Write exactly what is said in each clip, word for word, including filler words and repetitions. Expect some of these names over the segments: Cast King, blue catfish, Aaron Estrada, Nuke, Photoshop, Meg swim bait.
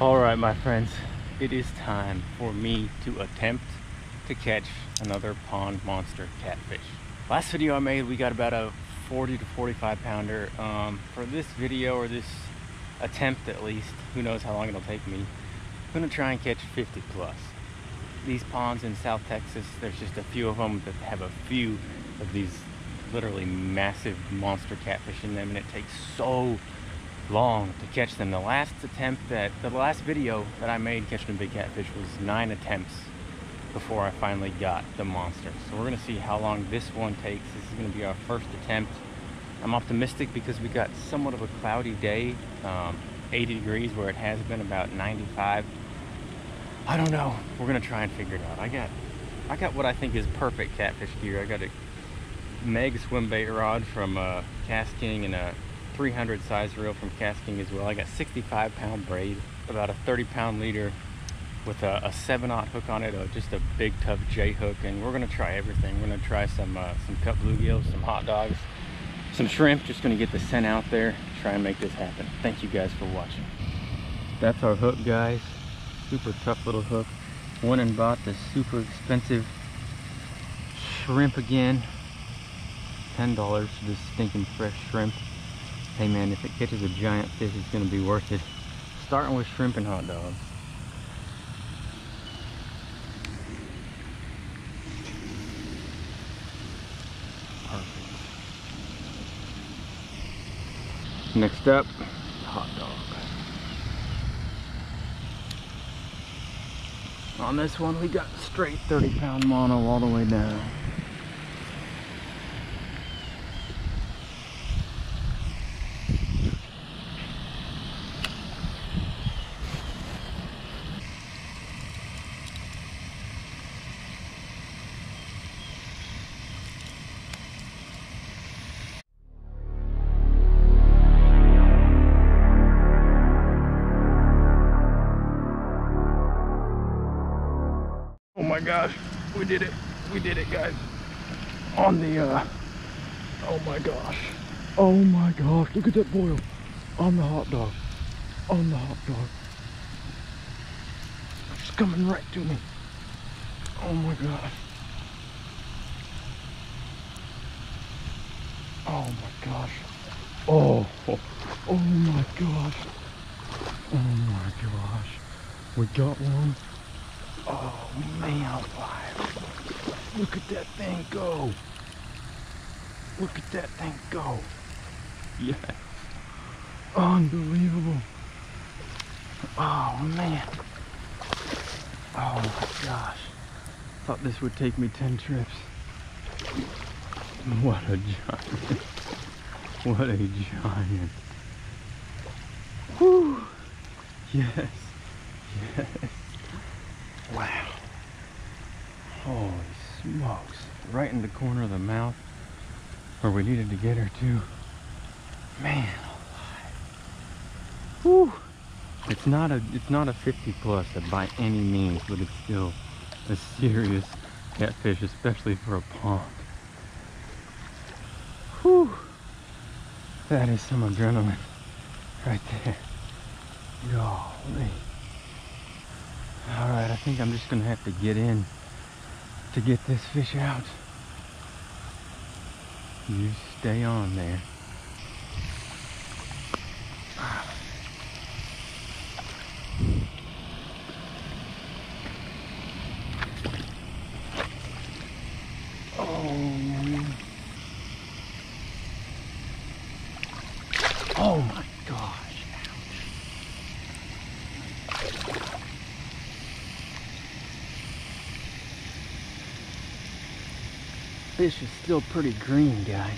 All right, my friends, it is time for me to attempt to catch another pond monster catfish. Last video I made, we got about a forty to forty-five pounder. Um, for this video, or this attempt at least, who knows how long it'll take me, I'm gonna try and catch fifty plus. These ponds in South Texas, there's just a few of them that have a few of these literally massive monster catfish in them, and it takes so long to catch them. The last attempt that, the last video that I made catching a big catfish was nine attempts before I finally got the monster. So we're gonna see how long this one takes. This is gonna be our first attempt. I'm optimistic because we got somewhat of a cloudy day, um, eighty degrees where it has been about ninety-five. I don't know. We're gonna try and figure it out. I got, I got what I think is perfect catfish gear. I got a Meg swim bait rod from uh, Cast King and a three hundred size reel from Cast King as well. I got sixty-five pound braid, about a thirty pound leader with a, a seven aught hook on it, a, just a big tough J hook, and we're gonna try everything. We're gonna try some uh, some cut bluegills, some hot dogs, some shrimp. Just gonna get the scent out there. Try and make this happen. Thank you guys for watching. That's our hook, guys. Super tough little hook. Went and bought the super expensive shrimp again. ten dollars for this stinking fresh shrimp. Hey man, if it catches a giant fish, it's gonna be worth it. Starting with shrimp and hot dogs. Perfect. Next up, hot dogs. On this one, we got straight thirty pound mono all the way down. Oh my gosh, we did it, we did it guys, on the, uh, oh my gosh, oh my gosh, look at that boil, on the hot dog, on the hot dog, it's coming right to me, oh my gosh, oh my gosh, oh, oh, oh my gosh, oh my gosh, we got one. Oh man, look at that thing go. Look at that thing go. Yes. Unbelievable. Oh man. Oh my gosh. Thought this would take me ten trips. What a giant. What a giant. Whew. Yes. Yes. Wow. Holy smokes. Right in the corner of the mouth where we needed to get her to. Man alive. Whew. It's not a it's not a fifty plus by any means, but it's still a serious catfish, especially for a pond. Whew. That is some adrenaline right there. Golly. All right, I think I'm just gonna have to get in to get this fish out. You stay on there. Oh. Oh my gosh. Fish is still pretty green, guys.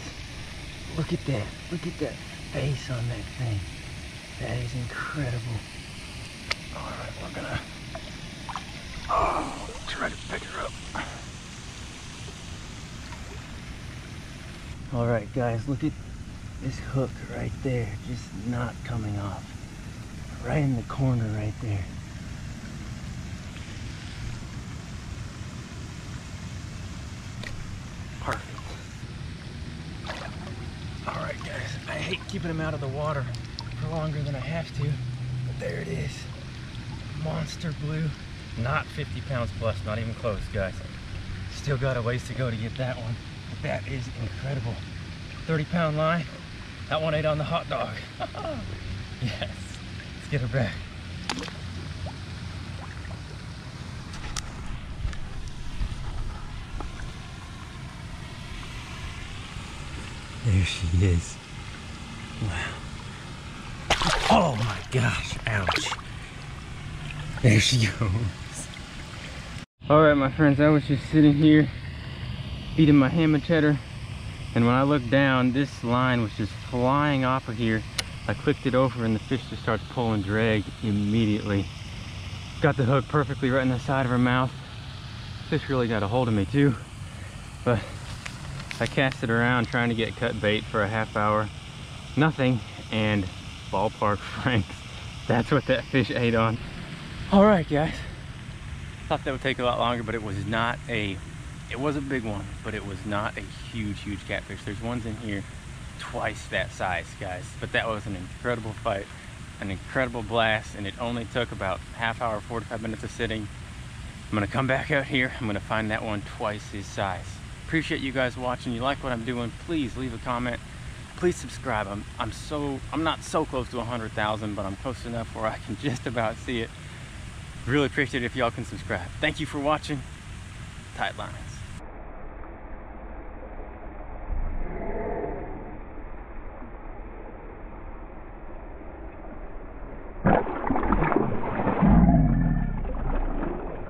Look at that. Look at that face on that thing. That is incredible. All right, we're gonna oh, try to pick her up. All right, guys, look at this hook right there, just not coming off. Right in the corner right there. Keeping him out of the water for longer than I have to, but there it is. monster blue. Not fifty pounds plus, not even close, guys. Still got a ways to go to get that one. That is incredible. thirty pound line. That one ate on the hot dog. Yes, let's get her back. There she is. Wow. Oh my gosh, ouch. There she goes. All right, my friends, I was just sitting here eating my ham and cheddar, and when I looked down, this line was just flying off of here. I clicked it over and the fish just starts pulling drag immediately. Got the hook perfectly right in the side of her mouth. Fish really got a hold of me too, but I cast it around trying to get cut bait for a half hour. Nothing, and ballpark Franks. That's what that fish ate on. All right, guys. Thought that would take a lot longer, but it was not a, it was a big one, but it was not a huge, huge catfish. There's ones in here twice that size, guys. But that was an incredible fight, an incredible blast, and it only took about half hour, forty-five minutes of sitting. I'm gonna come back out here. I'm gonna find that one twice his size. Appreciate you guys watching. You like what I'm doing, please leave a comment. Please subscribe. I'm, I'm so, I'm not so close to one hundred thousand, but I'm close enough where I can just about see it. Really appreciate it if y'all can subscribe. Thank you for watching. Tight lines.